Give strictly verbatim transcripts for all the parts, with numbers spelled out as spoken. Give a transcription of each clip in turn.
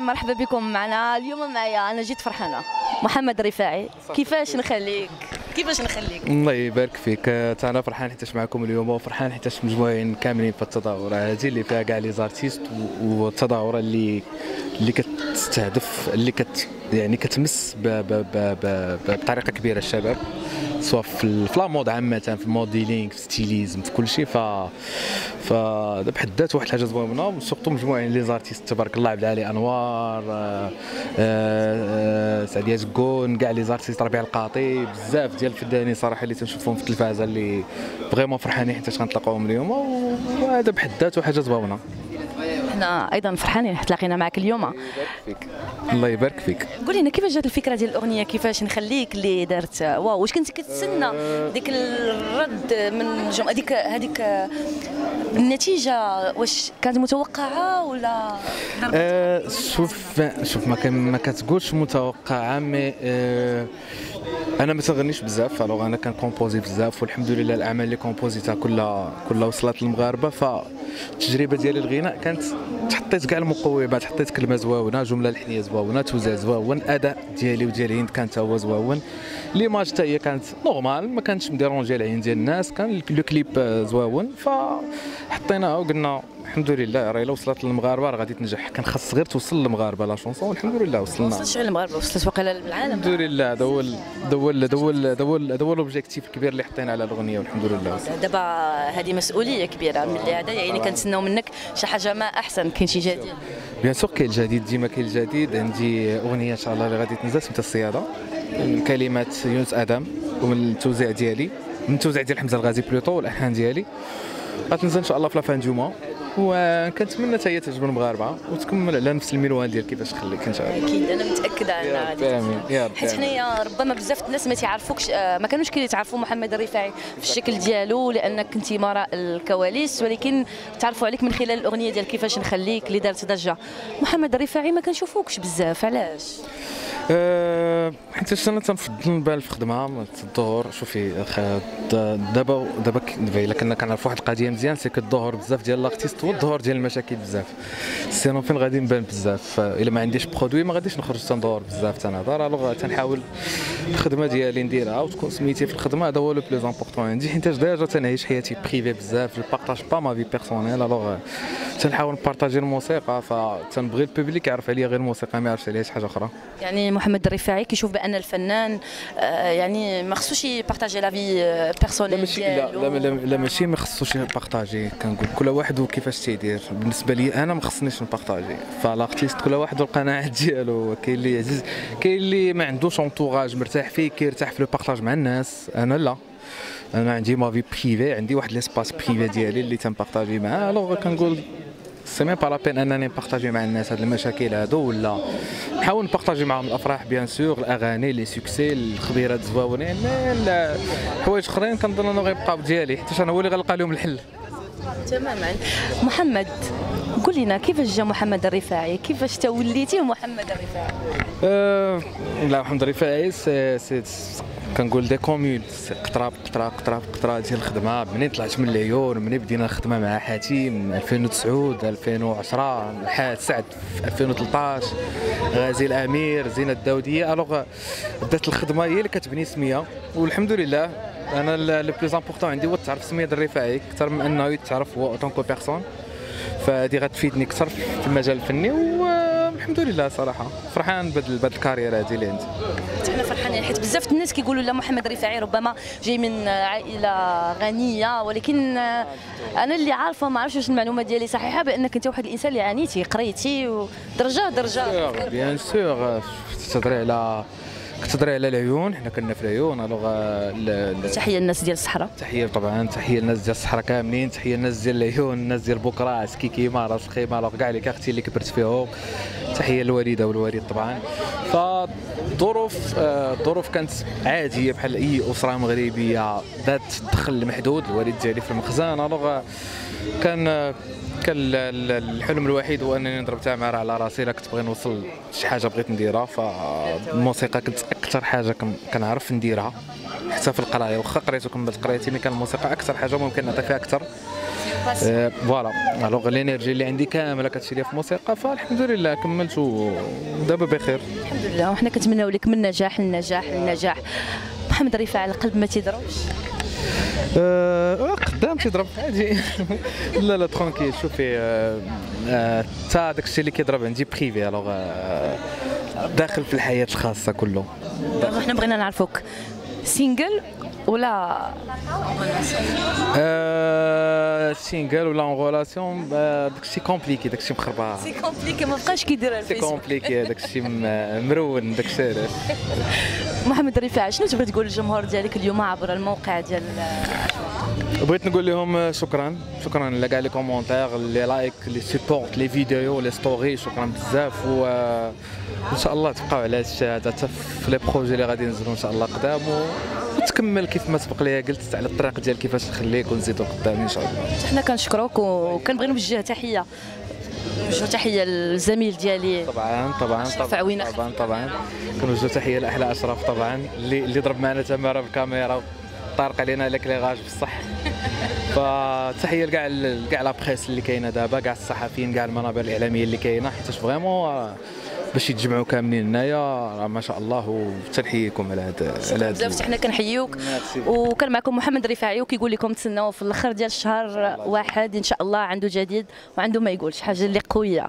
مرحبا بكم معنا اليوم. معايا انا جيت فرحانه محمد الرفاعي. كيفاش نخليك كيفاش نخليك الله يبارك فيك. حتى انا فرحان حيتاش معكم اليوم، وفرحان حيتاش مجموعين كاملين في التظاهره هذه اللي فيها كاع لي زارتيست، والتظاهره اللي اللي كتستهدف اللي كت يعني كتمس بطريقه كبيره الشباب، سواء في لامود عامه، في الموديلينغ، في الستيليزم، في كل شيء. ف ف بحد ذات واحد الحاجه زوينه، وسورتو مجموعين لي زارتيست تبارك الله، عبد العالي انوار، سعديه زكون، كاع لي زارتيست، ربيع القاطي، بزاف ديال الفنانين صراحه اللي تنشوفهم في التلفازه، اللي فريمون فرحانين حيت غنتلاقاوهم اليوم، وهذا بحد ذاته حاجه زوينه. حنا ايضا فرحانين حيت تلاقينا معك اليوم. الله يبارك فيك. قولي لنا كيفاش جات الفكره ديال الاغنيه كيفاش نخليك اللي دارت واو؟ واش كنت كتسنى ديك الرد من الجمهور، هذيك هذيك النتيجه واش كانت متوقعه ولا أه؟ شوف شوف ما, ما كتقولش متوقعه، مي أه انا ما تغنيش بزاف، الوغ انا كنكومبوزي بزاف، والحمد لله الاعمال اللي كومبوزيتها كلها كلها وصلت للمغاربه. فالتجربه ديالي الغناء كانت حطيت كاع المقومات، حطيت كلمه زواونه، جمله لحنيه زواونه، توزيع زواون، اداء ديالي وديال هند كان تا هو زواون، ليماج تا هي كانت نورمال، ما كانتش مديرونجي العين ديال الناس، كان لو كليب زواون، فحطيناها وقلنا الحمد لله راه الا وصلت للمغاربه راه غادي تنجح، كان خاص غير توصل للمغاربه لا شونسون، والحمد لله وصلنا. ما وصلتش غير للمغاربه، وصلت واقيلا للعالم. الحمد لله هذا هو هذا هو هذا هو هذا هو هذا هو الاوبجيكتيف الكبير اللي حطينا على الاغنيه، والحمد لله. دابا هذه مسؤوليه كبيره ملي هذا، يعني كنتسناو منك شي حاجه ما احسن. كاين شي جديد؟ بيان سور كاين الجديد، ديما كاين الجديد. عندي اغنيه ان شاء الله اللي غادي تنزل سميتها الصياده، من كلمات يونس ادم ومن التوزيع ديالي، من التوزيع ديال حمزه الغازي بلوطو والالحان ديالي، غتنزل ان شاء الله في لافان جوما، وكنتمنى حتى هي تعجب المغاربه وتكمل على نفس المنوال ديال كيفاش خليك ان شاء الله. اكيد انا متاكده انها غادي، حيت حنايا ربما بزاف الناس ما تيعرفوكش، ما كانوش كيتعرفوا محمد الرفاعي في الشكل ديالو، لانك كنتي ما وراء الكواليس، ولكن تعرفوا عليك من خلال الاغنيه ديال كيفاش نخليك اللي دارت ضجه. محمد الرفاعي ما كنشوفوكش بزاف، علاش؟ أه حيت انا تنفضل نبان في الخدمه الظهور. شوفي دابا دابا الا كنا كنعرفوا واحد القضيه مزيان، سي كالظهور بزاف ديال لاغتيست هو الظهور ديال المشاكل بزاف، سينو فين غادي نبان بزاف؟ الا ما عنديش برودوي ما غاديش نخرج تنظهر بزاف تنهضر، الوغ تنحاول الخدمه ديالي نديرها وتكون سميتي في الخدمه، هذا هو لو بلوز امبورطون عندي، حيت ديجا تنعيش حياتي بريفي بزاف، جو بارطاج با ما في بيرسونيل، الوغ تنحاول نبارطاجي الموسيقى، فتنبغي البوبليك يعرف عليا غير الموسيقى ما يعرفش عليا شي حاجه اخرى. يعني محمد الرفاعي كيشوف بان الفنان يعني ما خصوش يبارطاجي لا في بيرسونيل ديالو. لا لا ماشي ما خصوش يبارطاجي، كنقول كل واحد وكيفاش تيدير. بالنسبه لي انا ما خصنيش نبارطاجي، فالارتيست كل واحد والقناعات ديالو. كاين اللي عزيز، كاين اللي ما عندوش انتوراج مرتاح فيه كيرتاح في لو بارطاج مع الناس. انا لا، انا عندي ما في بريفي، عندي واحد ليسباس بريفي ديالي اللي تنبارطاجي معاه، الوغ كنقول سي ميم با لا بين انني نبارطاجي مع الناس هاد المشاكل هادو، ولا نحاول نبارطاجي معاهم الافراح بيان سور، الاغاني لي سوكسي، الخبيرات الزواونين، حوايج اخرين كنظن انه غيبقاو ديالي، حيت انا هو اللي غنلقى لهم الحل. تماما. محمد قول لنا كيفاش جا محمد الرفاعي؟ كيفاش توليتي محمد الرفاعي؟ أه لا محمد الرفاعي سي سي كنقول دي كوميون، قطره قطره قطره قطره ديال الخدمه. منين طلعت من العيون، منين بدينا الخدمه مع حاتيم ألفين وتسعة ألفين وعشرة، حات سعد في ألفين وثلاطاش، غازي الامير، زينة الداودية، الوغ بدات الخدمه هي اللي كتبني سميه، والحمد لله. انا لو بلوز امبورطون عندي هو تعرف سميه الرفاعي اكثر من انه يتعرف هو اونطونكو بيرسون، فهادي غتفيدني اكثر في المجال الفني، والحمد لله صراحه فرحان بهاد الكارير هادي اللي عندي. حنا فرحانين حيت بزاف الناس كيقولوا لا محمد الرفاعي ربما جاي من عائله غنيه، ولكن انا اللي عارفه ما عرفتش واش المعلومه ديالي صحيحه، بانك انت واحد الانسان اللي عانيتي قريتي ودرجه درجه. بيان سور تهضري على كتهضري على العيون، حنا كنا في العيون. الوغ تحيه للناس ديال الصحراء، تحيه طبعا، تحيه للناس ديال الصحراء كاملين، تحيه للناس ديال العيون، الناس ديال بوكراس كيكيما راس خيمه، الوغ كاع لي كارتي اللي كبرت فيهم، تحيه للوالده والوالد طبعا. فالظروف الظروف كانت عاديه بحال اي اسره مغربيه ذات الدخل المحدود، الوالد ديالي في المخزن. الوغ كان كان الحلم الوحيد هو انني نضرب تمارا على راسي، لا كنت باغي نوصل شي حاجه بغيت نديرها، فالموسيقى كنت اكثر حاجه كنعرف نديرها حتى في القرايه، واخا قريت وكملت قرايتي مي كان الموسيقى اكثر حاجه ممكن نعطي فيها اكثر. فوالا أه الوغ الانرجي اللي عندي كامله كتشري في الموسيقى، فالحمد لله كملت ودابا بخير الحمد لله. وحنا كنتمناو لك من نجاح لنجاح لنجاح. محمد الرفاعي القلب ما تيضربش؟ اه قدام تيضرب عادي. لا لا ترونكيل. شوفي حتى داكشي اللي كيضرب عندي بريفي، الوغ داخل في الحياه الخاصه كله. حنا بغينا نعرفوك سينجل ولا آه سينجل ولا اون غولاسيون؟ داكشي كومبليكي، داكشي مخربه، سي كومبليكي ما بقاش كيديرها الفيسبوك، سي كومبليكي داكشي مرون داكشي. علاش محمد الرفاعي شنو تبغي تقول للجمهور ديالك اليوم عبر الموقع ديال أشواق؟ بغيت نقول لهم شكرا، شكرا على كاع لي كومونتير، لي لايك، لي سيبورت، لي فيديو، لي ستوري، شكرا بزاف. وان شاء الله تبقاو على هاد الشيء هذا حتى في لي بروجي اللي غادي ينزلوا ان شاء الله قدام، وتكمل كيف ما سبق ليا قلت على الطريق ديال كيفاش نخليك ونزيدوا قدام ان شاء الله. حنا كنشكروك وكنبغي نوجه تحيه، نوجه تحيه للزميل ديالي طبعا طبعا طبعا طبعا طبعا كنوجه تحيه لاحلى اشرف طبعا، اللي اللي ضرب معنا تمارا بالكاميرا وطارق علينا ليكليراج بصح. فتحيه لكاع كاع لا بريس اللي كاينه دابا، كاع الصحفيين، كاع المنابر الاعلاميه اللي كاينه، حيت فريمون باش يتجمعوا كاملين هنايا ما شاء الله. وتنحييكم على هذا على هذا بزاف، حنا كنحييوك. وكان معكم محمد الرفاعي وكيقول لكم تسناو في الاخر ديال الشهر واحد ان شاء الله عنده جديد وعنده ما يقولش حاجه اللي قويه.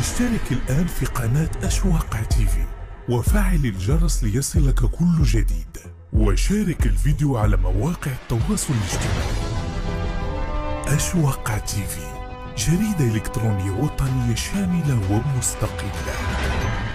اشترك الآن في قناة أشواق تيفي وفعل الجرس ليصلك كل جديد، وشارك الفيديو على مواقع التواصل الاجتماعي. أشواق تيفي، جريدة إلكترونية وطنية شاملة ومستقلة.